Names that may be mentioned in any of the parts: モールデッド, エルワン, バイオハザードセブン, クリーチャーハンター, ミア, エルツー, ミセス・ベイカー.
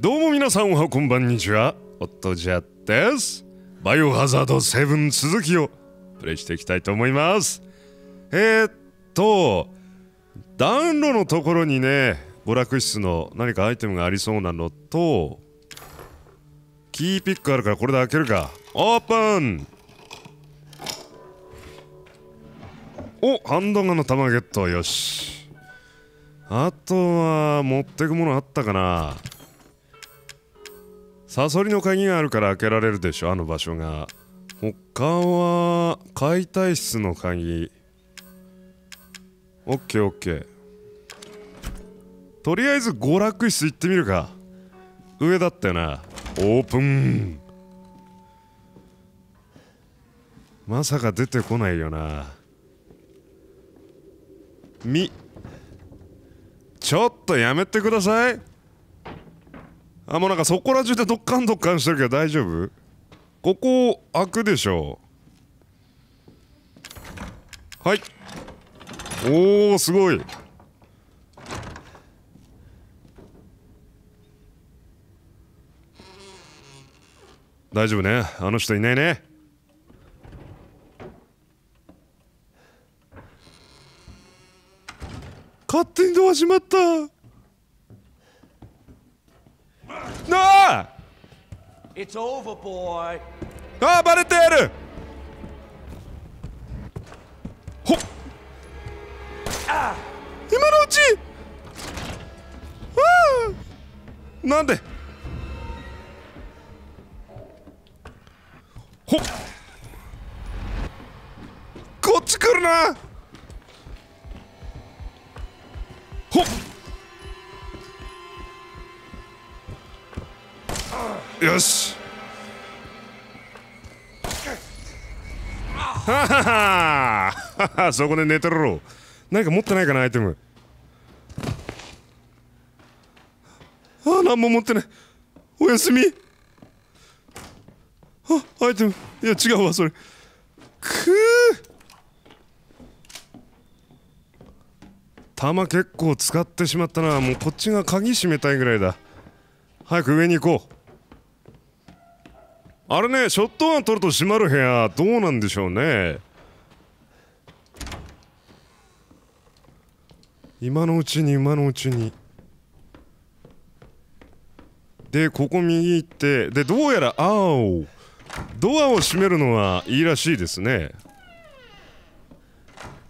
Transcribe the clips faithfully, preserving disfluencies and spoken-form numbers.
どうも皆さん、おはこんばんにちは。おっとじゃです。バイオハザードセブン続きをプレイしていきたいと思います。えー、っと暖炉のところにね、娯楽室の何かアイテムがありそうなのと、キーピックあるからこれで開けるか。オープン。お、ハンドガンの弾ゲット。よし、あとは持ってくものあったかな。サソリの鍵があるから開けられるでしょ、あの場所が。他は解体室の鍵。オッケーオッケー。とりあえず娯楽室行ってみるか。上だったよな。オープン。まさか出てこないよな。みちょっとやめてください。あ、もうなんかそこら中でドッカンドッカンしてるけど大丈夫？ここ開くでしょう。はい。おー、すごい。大丈夫ね。あの人いないね。勝手にドア閉まった。なあ！ああ、バレてやる。ほっ、今のうち。ああ、なんで。ほっ、こっち来るな。ほっ、よし。ははは、そこで寝てろ。何か持ってないかな、アイテム。ああ、何も持ってない。おやすみ。あ、アイテム。いや違うわそれ。くー、弾結構使ってしまったな。もうこっちが鍵閉めたいぐらいだ。早く上に行こう。あれね、ショットガン取ると閉まる部屋、どうなんでしょうね。今のうちに、今のうちに。で、ここ右行って、で、どうやら、青。ドアを閉めるのはいいらしいですね。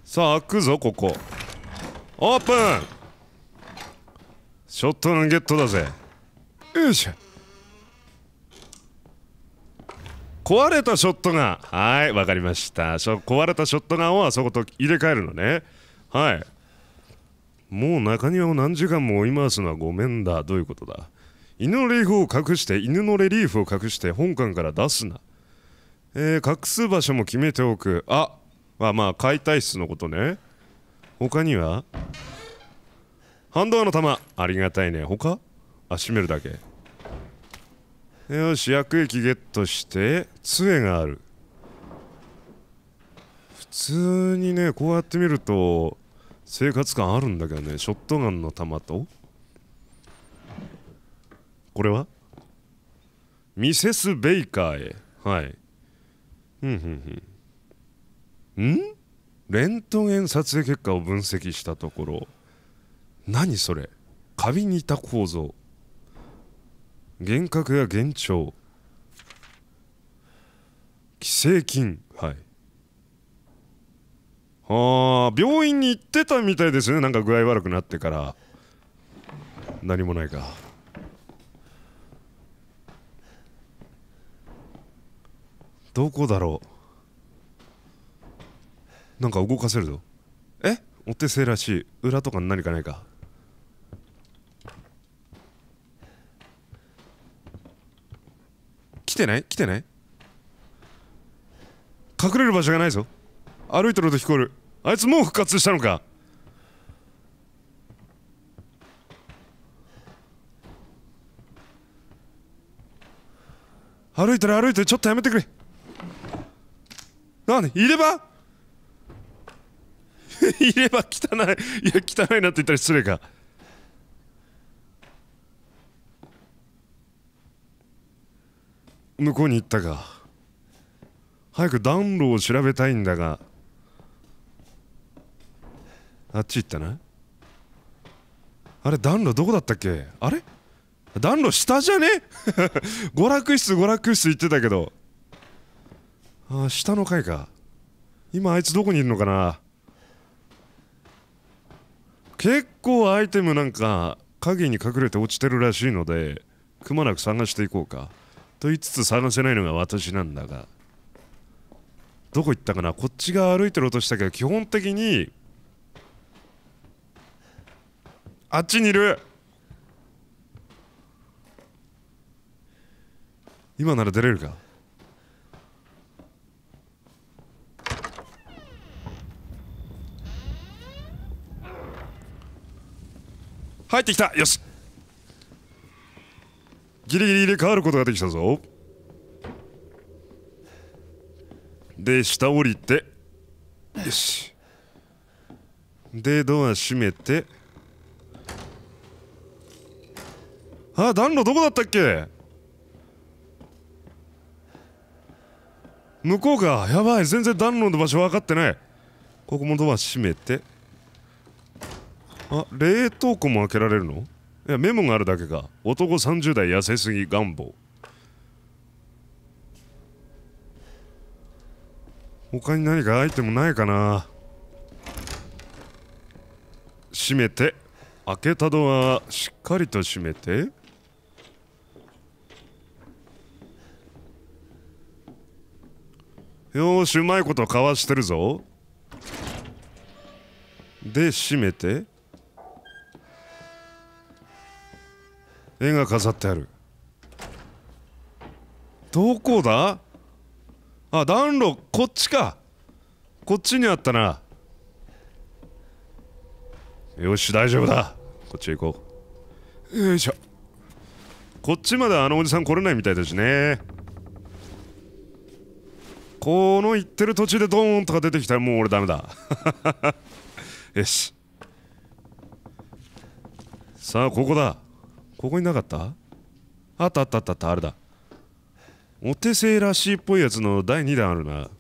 さあ、開くぞ、ここ。オープン。ショットガンゲットだぜ。よいしょ。壊れたショットガン。はい、わかりました。壊れたショットガンをあそこと入れ替えるのね。はい。もう中庭を何時間も追い回すのはごめんだ。どういうことだ。犬のレリーフを隠して犬のレリーフを隠して本館から出すな。えー、隠す場所も決めておく。あは、まあ解体室のことね。他にはハンドガンの弾、ありがたいね。他、あ、閉めるだけ。よし、薬液ゲットして、杖がある。普通にね、こうやって見ると生活感あるんだけどね。ショットガンの弾と、これはミセス・ベイカーへ。はい。ふんふんふん。んレントゲン撮影結果を分析したところ、何それ、カビに似た構造、幻覚や幻聴、寄生菌。はい。ああ、病院に行ってたみたいですね。なんか具合悪くなってから。何もないか。どこだろう。なんか動かせるぞ。え、お手製らしい。裏とか何かないか。来てない？来てない？隠れる場所がないぞ。歩いてると聞こえる。あいつもう復活したのか。歩いてる歩いてる。ちょっとやめてくれ。なんでいればいれば汚い。いや、汚いなって言ったら失礼か。向こうに行ったか。早く暖炉を調べたいんだが。あっち行ったな。あれ、暖炉どこだったっけ。あれ暖炉下じゃね娯楽室、娯楽室行ってたけど。ああ、下の階か。今あいつどこにいるのかな。結構アイテムなんか影に隠れて落ちてるらしいので、くまなく探していこうかと言いつつ探せないのが私なんだが。どこ行ったかな。こっち側歩いてる音したけど、基本的にあっちにいる。今なら出れるか。入ってきた。よし、ギリギリ入れ替わることができたぞ。で、下降りて、よし。で、ドア閉めて。あ、暖炉どこだったっけ。向こうか。やばい、全然暖炉の場所分かってない。ここもドア閉めて。あ、冷凍庫も開けられるの。いや、メモがあるだけか。男さんじゅう代痩せすぎ願望。他に何かアイテムないかな。閉めて。開けたドアしっかりと閉めて。よーし、うまいことかわしてるぞ。で、閉めて。絵が飾ってある。どこだ。あ、暖炉こっちか。こっちにあったな。よし、大丈夫だ。こっちへ行こう。よいしょ。こっちまであのおじさん来れないみたいだしね。この行ってる途中でドーンとか出てきたらもう俺ダメだよし、さあここだ。ここになかった。あったあったあったあった。あれだ、お手製らしいっぽいやつのだいにだんあるな。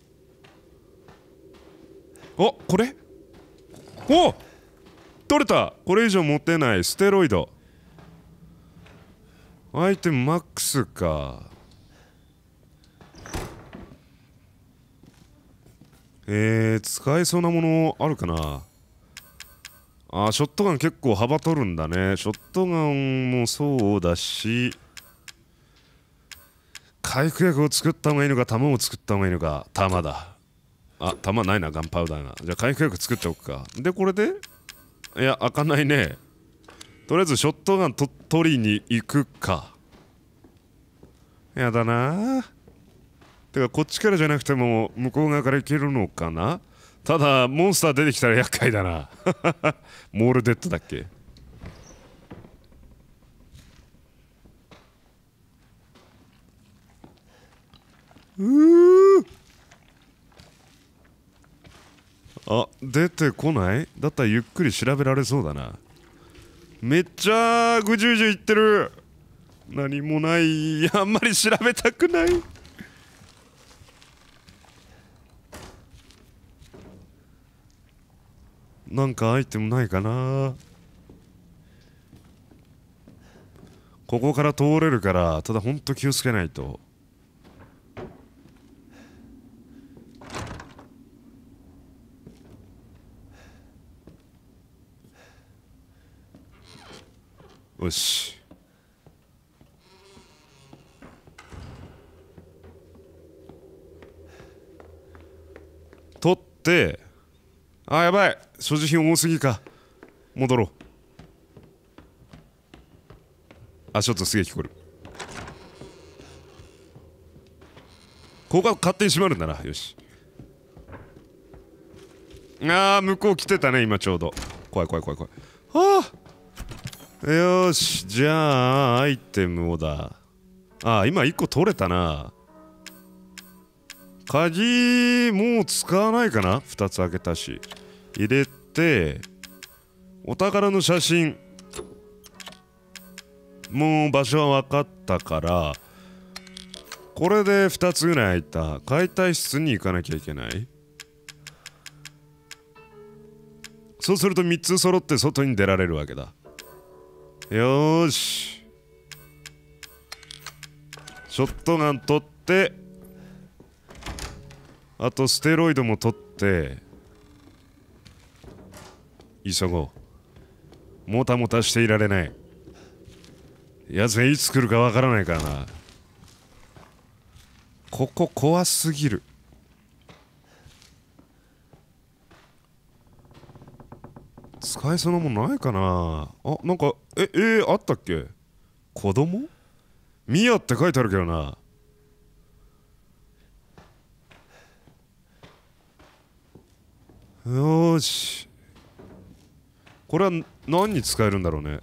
お、これ、お、取れた。これ以上持てない。ステロイドアイテムマックスか。えー、使えそうなものあるかな。あー、ショットガン結構幅取るんだね。ショットガンもそうだし、回復薬を作った方がいいのか、弾を作った方がいいのか。弾だ。あ、弾ないな、ガンパウダーが。じゃあ回復薬作っちゃおうか。で、これで、いや、開かないね。とりあえずショットガンと取りに行くか。やだなー。てかこっちからじゃなくても向こう側から行けるのかな。ただモンスター出てきたら厄介だなモールデッドだっけ。うー、あ、出てこない。だったらゆっくり調べられそうだな。めっちゃぐじゅぐじゅ言ってる。何もない。あんまり調べたくない。なんかアイテムないかな。ここから通れるから、ただほんと気をつけないと。よし、取って。あー、やばい、所持品多すぎか。戻ろう。あ、ちょっとすげえ聞こえる。ここが勝手に閉まるんだな。よし。あー、向こう来てたね今ちょうど。怖い怖い怖い怖い。ああ、よし、じゃあアイテムをだ。あー、今いっこ取れたな。鍵もう使わないかな。ふたつ開けたし。入れて、お宝の写真もう場所は分かったから、これでふたつぐらい入った。解体室に行かなきゃいけない。そうするとみっつ揃って外に出られるわけだ。よーし、ショットガン取って、あとステロイドも取って急ごう。もたもたしていられない。やつがいつ来るかわからないからな。ここ怖すぎる。使えそうなもんないかなあ。なんかええー、あったっけ。子供ミアって書いてあるけどな。よーし、これは何に使えるんだろうね。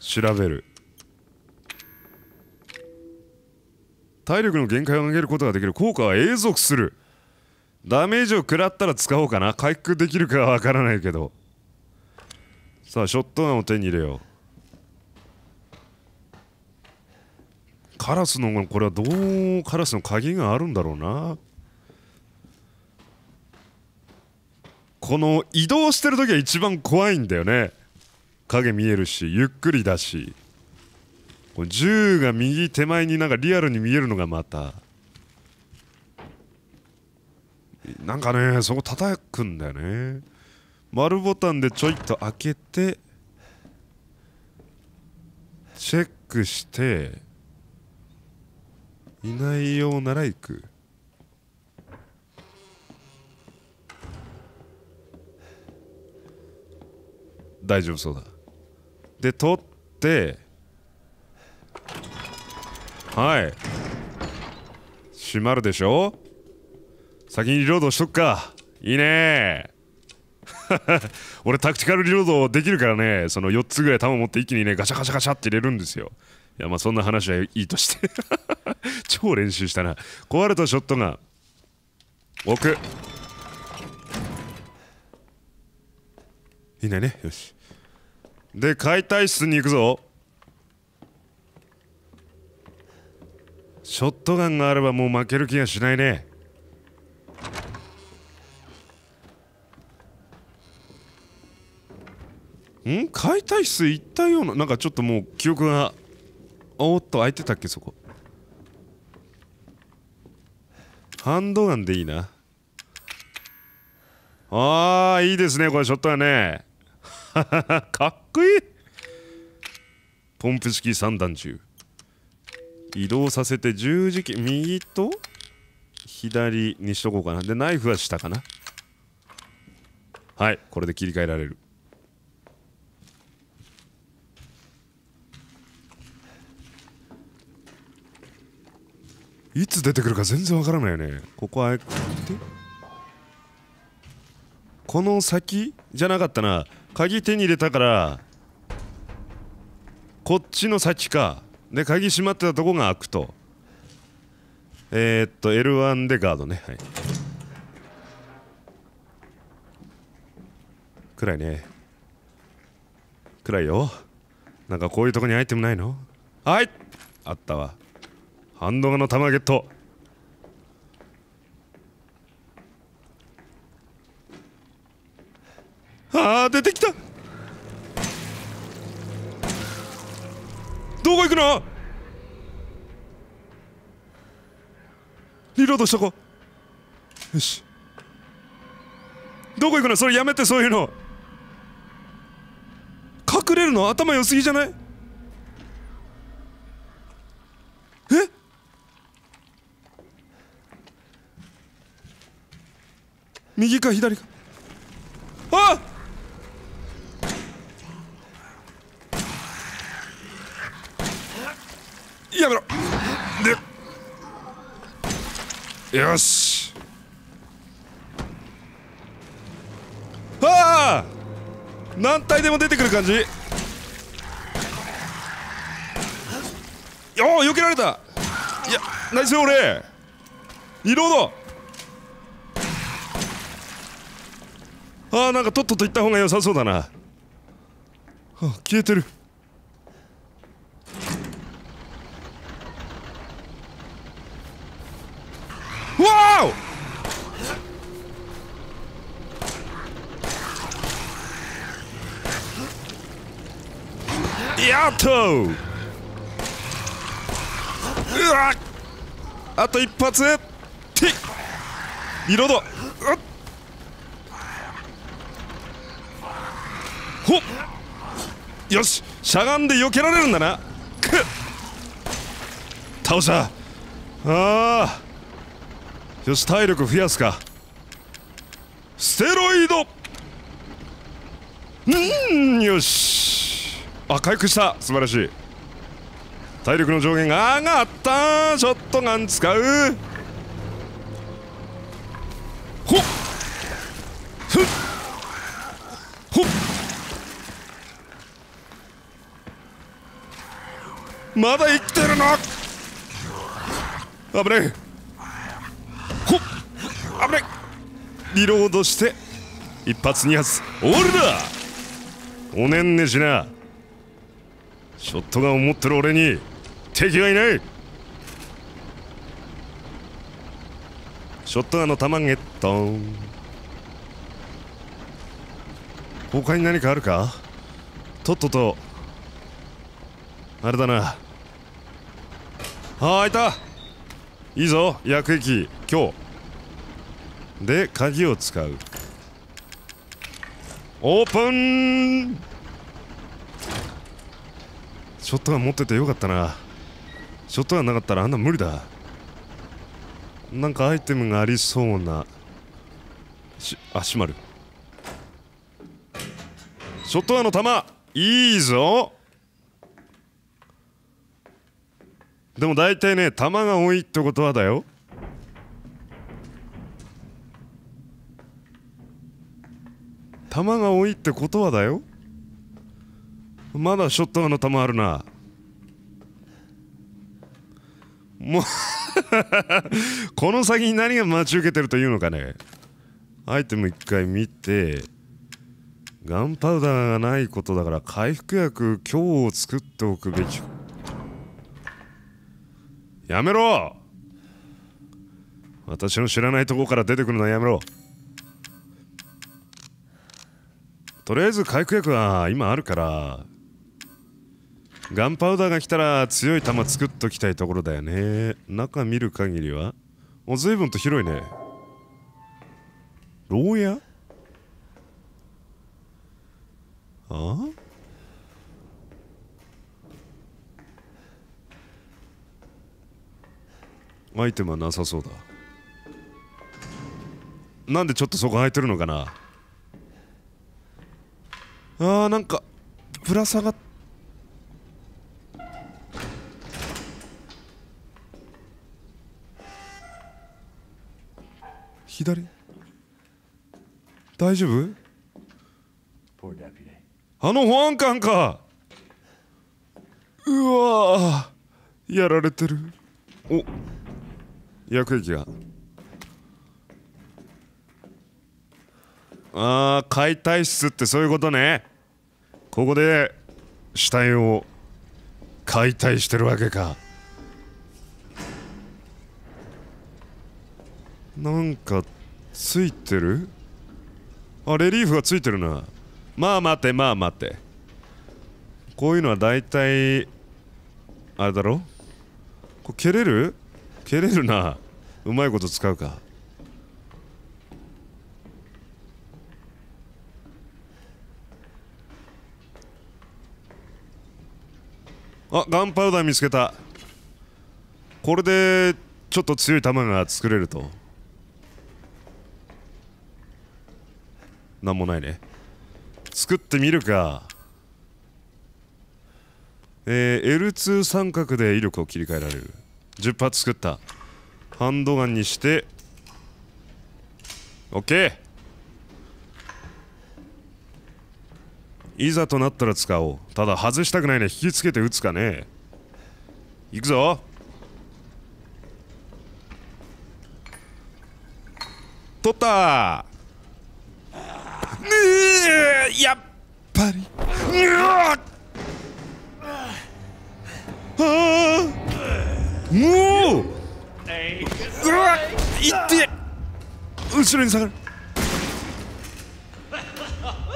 調べる。体力の限界を上げることができる。効果は永続する。ダメージを食らったら使おうかな。回復できるかはわからないけど。さあ、ショットガンを手に入れよう。カラスの、これはどう、カラスの鍵があるんだろうな。この移動してる時は一番怖いんだよね。影見えるし、ゆっくりだし。銃が右手前になんかリアルに見えるのがまた。なんかね、そこ叩くんだよね。丸ボタンでちょいと開けて、チェックして、いないようなら行く。大丈夫そうだ。で、取って、はい。閉まるでしょ?先にリロードしとくか。いいねー。俺タクティカルリロードできるからね、そのよっつぐらい弾持って一気にね、ガシャガシャガシャって入れるんですよ。いや、まあそんな話はいいとして。超練習したな。壊れたショットガン。置く。いないね。よし。で、解体室に行くぞ。ショットガンがあればもう負ける気がしないね。ん?解体室行ったような、なんかちょっともう記憶が、おーっと開いてたっけ、そこ。ハンドガンでいいな。あー、いいですね、これショットガンね。ははは、かっこいい。ポンプ式三段銃。移動させて十字キー、右と左にしとこうかな。で、ナイフは下かな。はい、これで切り替えられる。いつ出てくるか全然わからないよね。ここはこの先じゃなかったな。鍵手に入れたからこっちの先か。で、鍵閉まってたとこが開くと、えー、っと エルワン でガードね。はい暗いね。暗いよ。なんかこういうとこにアイテムないの。はい、あったわ。ハンドガンの弾ゲット。あー、出てきた。どこ行くの。リロードしとこう。よし。どこ行くの。それやめて、そういうの。隠れるの頭良すぎじゃない。右か左か。あっ、やめろ。で、よし。ああ、何体でも出てくる感じ。おお、避けられた。いや、ナイスよ。俺リロード。あー、なんかとっとと行った方が良さそうだな。あ、消えてる。やっとうわっあと一発ティッリロードほっよししゃがんで避けられるんだなくっ倒したああよし体力増やすかステロイドうんよしあ回復した素晴らしい体力の上限が上がったーショットガン使うほっふっほっまだ生きてるの危ないほっ危ないリロードして一発二発オールだおねんねしなショットガンを持ってる俺に敵がいないショットガンの弾ゲットン他に何かあるかとっととあれだなああいたいいぞ薬液今日で鍵を使うオープンショットガン持っててよかったなショットガンなかったらあんな無理だなんかアイテムがありそうなしあ閉まるショットガンの弾いいぞでも大体ね弾が多いってことはだよ弾が多いってことはだよまだショットガンの弾あるなもうこの先に何が待ち受けてるというのかねアイテム一回見てガンパウダーがないことだから回復薬今日を作っておくべきやめろ私の知らないとこから出てくるのはやめろとりあえず回復薬は今あるからガンパウダーが来たら強い弾作っときたいところだよね中見る限りはお随分と広いね牢屋ああアイテムはなさそうだなんでちょっとそこ空いてるのかなあーなんかぶら下がっ左大丈夫あの保安官かうわーやられてるお薬液があー解体室ってそういうことねここで死体を解体してるわけかなんかついてるあレリーフがついてるなまあ待てまあ待てこういうのは大体あれだろこれ蹴れる蹴れるなうまいこと使うかあガンパウダー見つけたこれでちょっと強い弾が作れるとなんもないね作ってみるかえー、エルツー 三角で威力を切り替えられるじゅっ発作ったハンドガンにして OK いざとなったら使おうただ外したくないね引きつけて撃つかねいくぞ取ったーやっぱりああもううわっいって後ろに下がる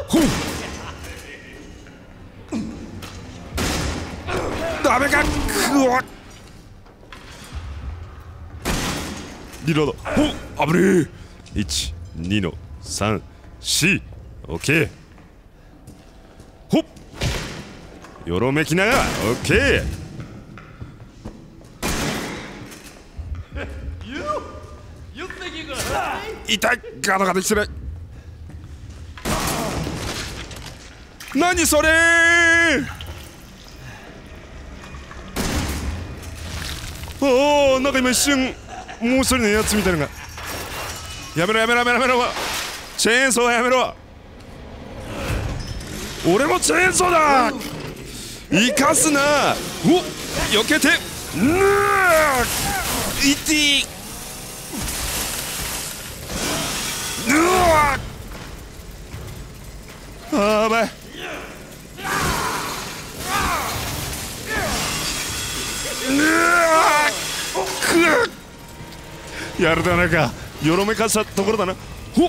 ほうダメか。うわっリロード。おっ危ねえ。いちにのさんし。オッケー。ほっよろめきながら。オッケー。痛い。ガタガタきてない。何それー。おお、なんか今一瞬もう一人のやつみたいなのが。やめろやめろやめろやめろ。チェーンソーやめろ。俺もチェーンソーだ。生かすな。おっ避けて。うわいってぃ。うわあやばい。やるだなんかよろめかしたところだな。ほっい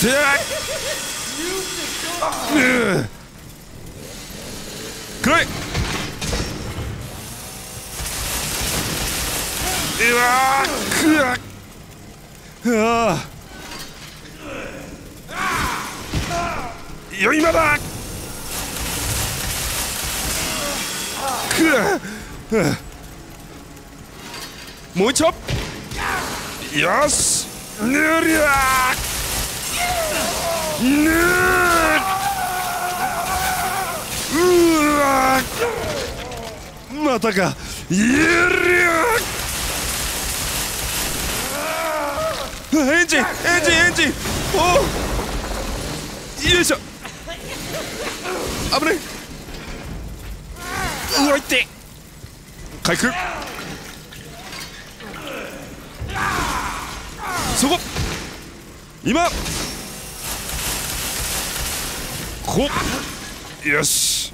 てーくらい。うわーくらっ。ああよ今だ。くらっ。もう一度。よしぬりゃーぬーうわーまたかゆりゃー。エンジンエンジンエンジン。おおよいしょ。危ねえ。うわいって回復。そこ今こよし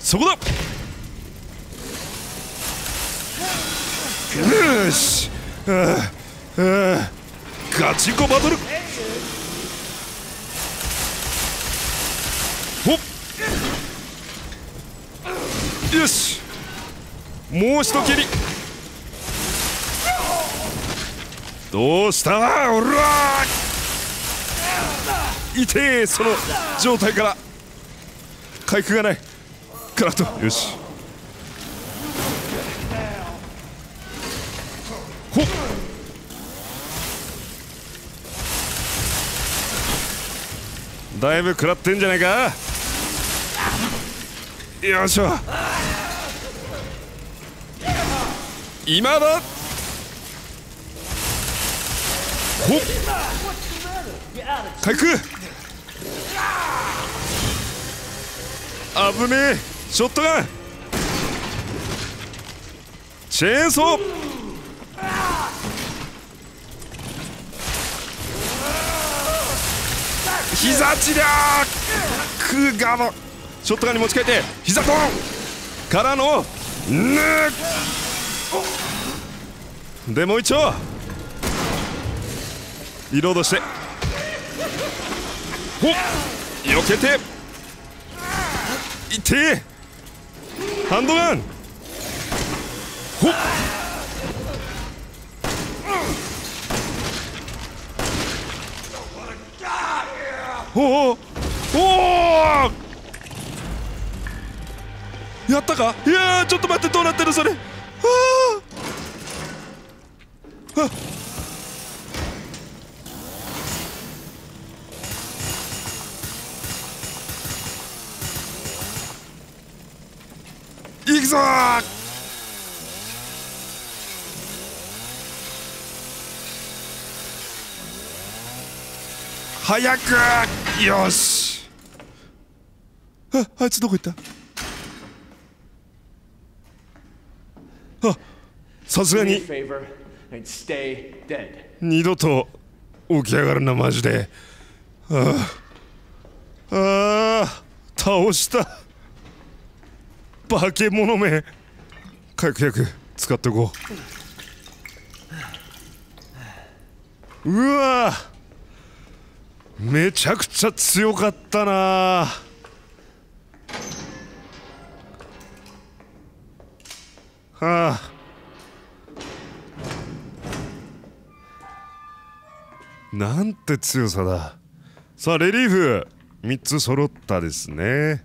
そこだ。よしああガチンコバトル。およしもう一蹴り。どうしたらおらーいてー。その状態から回復がないクラフト。よしほっだいぶ食らってんじゃないか。よいしょ今だ。ほっ回復。危ねえ。ショットガンチェーンソー。膝ちりゃーくがのショットガンに持ち替えて膝ドンからのぬっでもう一丁リロードしてほっ避けていてーハンドガンほっおおおおやったか。いやーちょっと待ってどうなってるそれ。ああ行くぞー。早くよし。ああいつどこ行った。あさすがに二度と起き上がるなマジで。ああああ倒した化け物め。回復薬使っておこう。うわめちゃくちゃ強かったな。はあ、なんて強さだ。さあレリーフみっつ揃ったですね。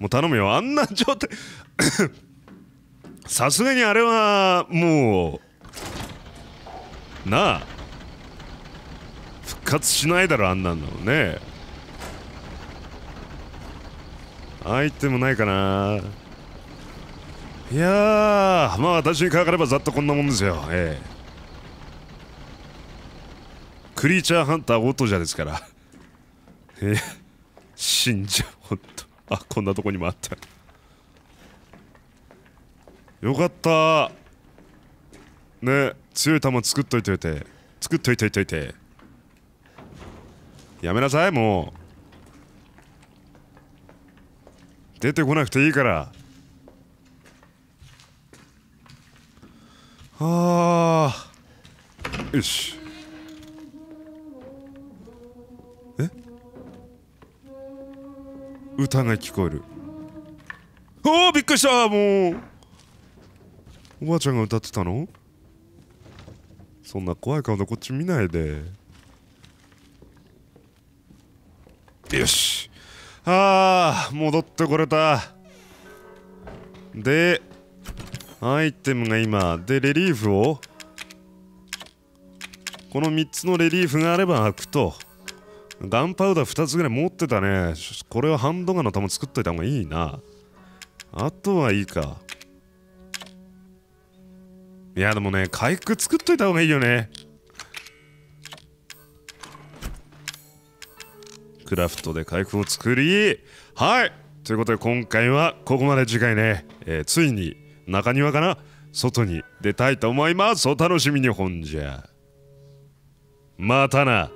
もう頼むよ、あんな状態さすがにあれはもうなあ復活しないだろ、あんなんだもんね。アイテムないかな。いやー、まあ私にかかればざっとこんなもんですよ。ええ、クリーチャーハンターオートジャですからえー、死んじゃう、ほんと。あ、こんなとこにもあった。よかったね、強い球作っといておいて作っといておいておいてやめなさい、もう出てこなくていいから。はあ、よし。歌が聞こえる。おお、びっくりした。もうおばあちゃんが歌ってたの。そんな怖い顔でこっち見ないで。よし、あー、戻ってこれた。でアイテムが今で、レリーフをこのみっつのレリーフがあれば開くと。ガンパウダーふたつぐらい持ってたね。これはハンドガンの弾作っといた方がいいな。あとはいいか。いやでもね、回復作っといた方がいいよね。クラフトで回復を作り、はい、ということで今回はここまで。次回ね、えー、ついに中庭から外に出たいと思います。お楽しみに。ほんじゃまたな。